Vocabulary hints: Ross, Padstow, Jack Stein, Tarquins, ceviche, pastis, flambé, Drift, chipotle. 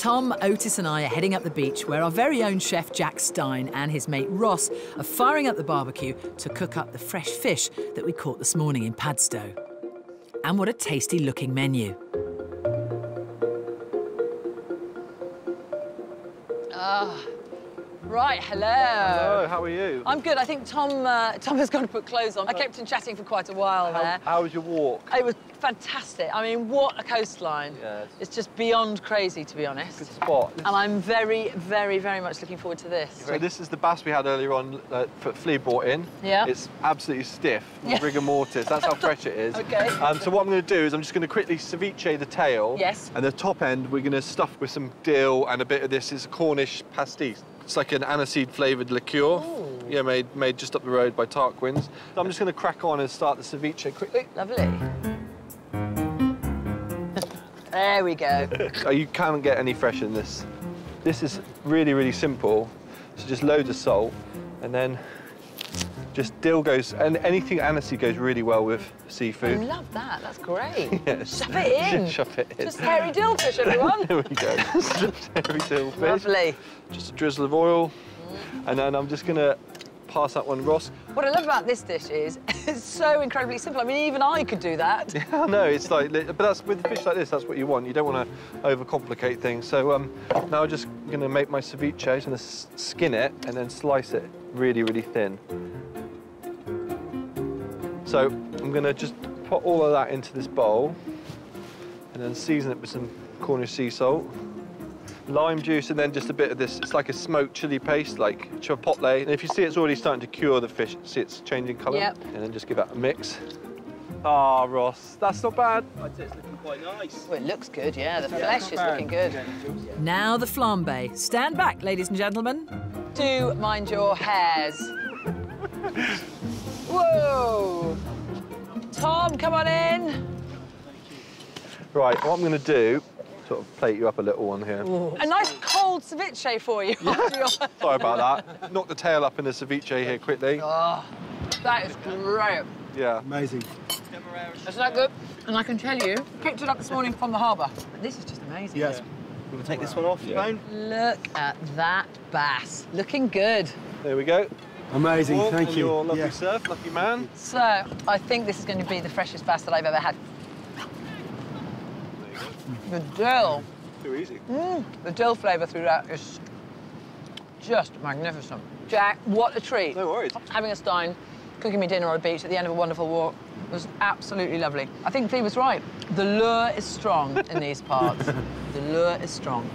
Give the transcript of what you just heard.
Tom, Otis and I are heading up the beach where our very own chef Jack Stein and his mate Ross are firing up the barbecue to cook up the fresh fish that we caught this morning in Padstow. And what a tasty looking menu. Right, hello. Hello, how are you? I'm good. I think Tom has gone to put clothes on. I kept him chatting for quite a while there. How was your walk? It was fantastic. I mean, what a coastline. Yes. It's just beyond crazy, to be honest. Good spot. And I'm very, very, very much looking forward to this. So this is the bass we had earlier on that Flea brought in. Yeah. It's absolutely stiff, rigor mortis. That's how fresh it is. OK. So what I'm going to do is I'm just going to quickly ceviche the tail. Yes. And the top end we're going to stuff with some dill and a bit of this is Cornish pastis. It's like an aniseed-flavoured liqueur, yeah, made just up the road by Tarquins. So I'm just going to crack on and start the ceviche quickly. Lovely. There we go. You can't get any fresh in this. This is really, really simple. So just loads of salt, and then just dill goes, and anything aniseed goes really well with seafood. I love that. That's great. Yes. Shove it in. Shove it in. Just hairy dillfish, everyone. There we go. Just hairy dillfish. Lovely. Just a drizzle of oil, and then I'm just going to pass that one, Ross. What I love about this dish is it's so incredibly simple. I mean, even I could do that. Yeah, I know. It's like, but that's with fish like this, that's what you want. You don't want to overcomplicate things. So now I'm just going to make my ceviche. I'm going to skin it and then slice it really, really thin. So I'm going to just put all of that into this bowl and then season it with some Cornish sea salt, lime juice, and then just a bit of this. It's like a smoked chilli paste, like chipotle. And if you see it's already starting to cure the fish, see it's changing colour. Yep. And then just give that a mix. Ah, Ross, that's not bad. I'd say it's looking quite nice. Well, it looks good, yeah. The flesh is looking good. Now the flambé. Stand back, ladies and gentlemen. Do mind your hairs. Whoa! Tom, come on in. Right, what I'm going to do, sort of plate you up a little one here. Ooh. A nice cold ceviche for you. Yeah. Sorry about that. Knock the tail up in the ceviche here quickly. Oh, that is great. Yeah. Amazing. Isn't that good? And I can tell you, picked it up this morning from the harbour. This is just amazing. Yes. Yeah. We're going to take this one off, Bone. Look at that bass. Looking good. There we go. Amazing, thank you. Your lovely surf, lucky man. So, I think this is going to be the freshest bass that I've ever had. The dill. Too easy. The dill flavour through that is just magnificent. Jack, what a treat. No worries. Having a stein, cooking me dinner on a beach at the end of a wonderful walk was absolutely lovely. I think Flea was right. The lure is strong in these parts. The lure is strong.